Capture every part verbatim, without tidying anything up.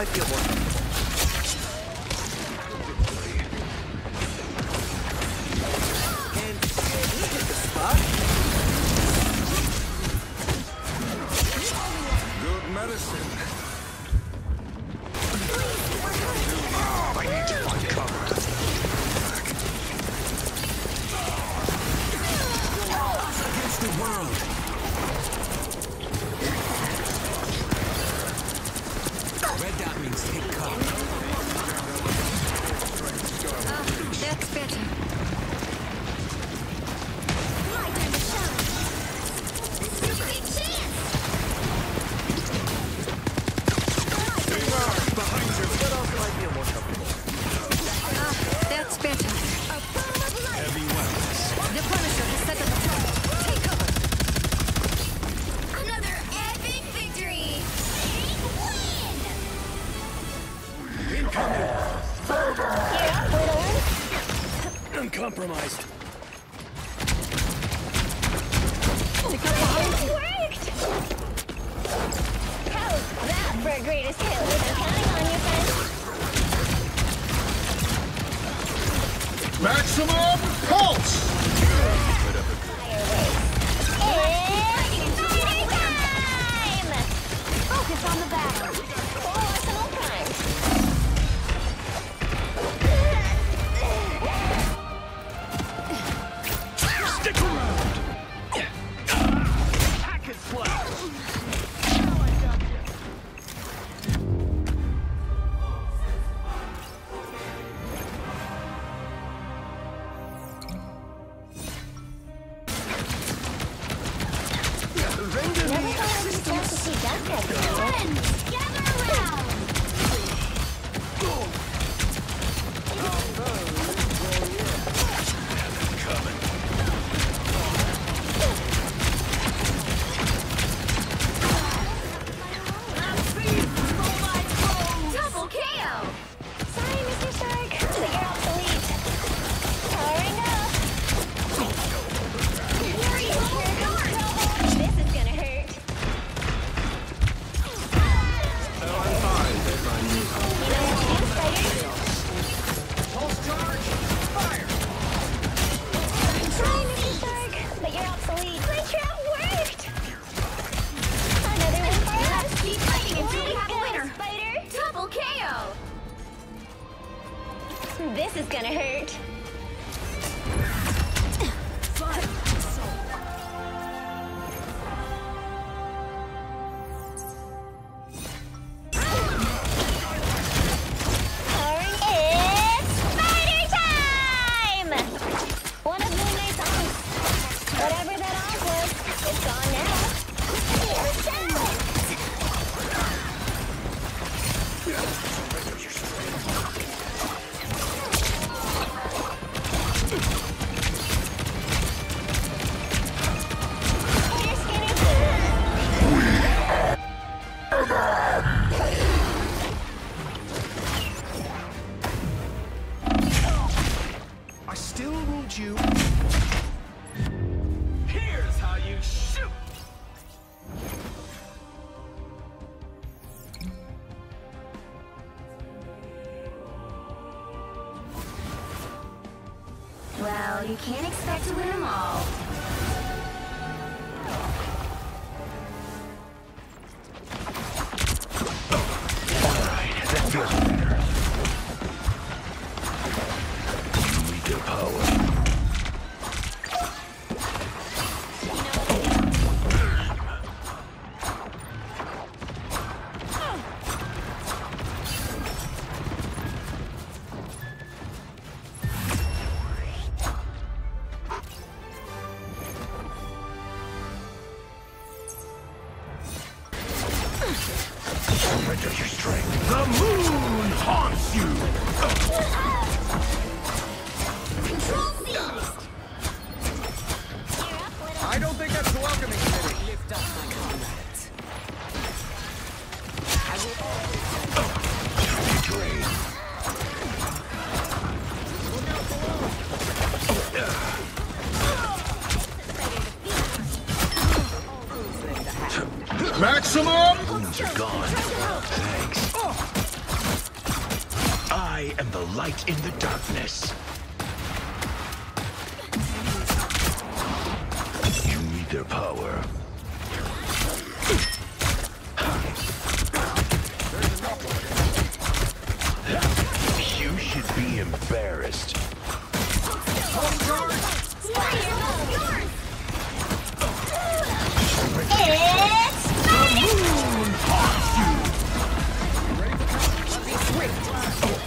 I feel more comfortable. And you hit the spot. Good medicine. Oh, I need to find cover. Odds against the world. Red dot means take cover. Uh, that's better. My time to shine. You see chance. Behind you. That also might be more comfortable. Ah, that's better. A bomb of light. Heavy weapons. The Punisher has set up a target. Take cover. Another epic victory. Incoming! Yeah, uncompromised! Oh, it worked! How's that for a greatest hit? We're counting on you, friends! Maximum pulse! It's fighting time! Focus on the battle! You can't expect to win them all. Maximum! Wounds are gone. Thanks. I am the light in the darkness. You need their power. You should be embarrassed.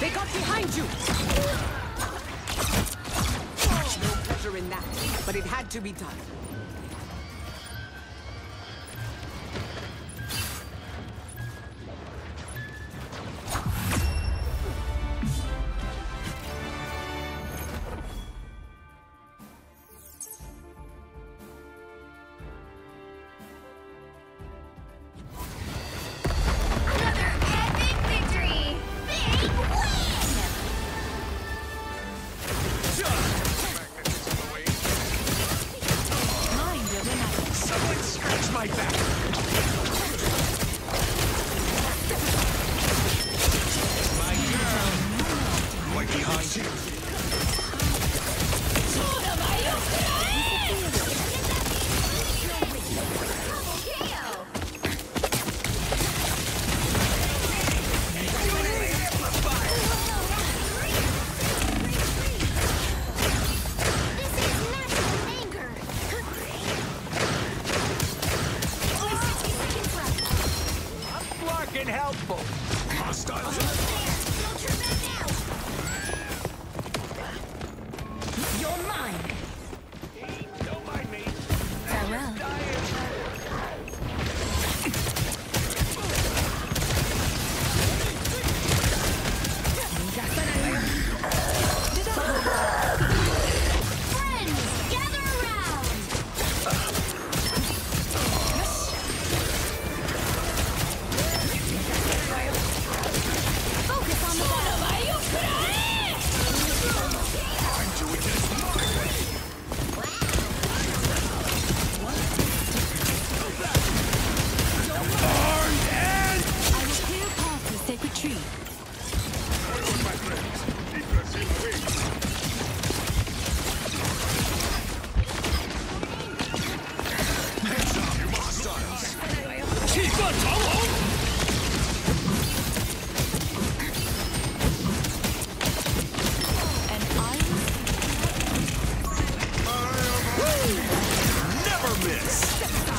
They got behind you! No pleasure in that, but it had to be done. Never miss!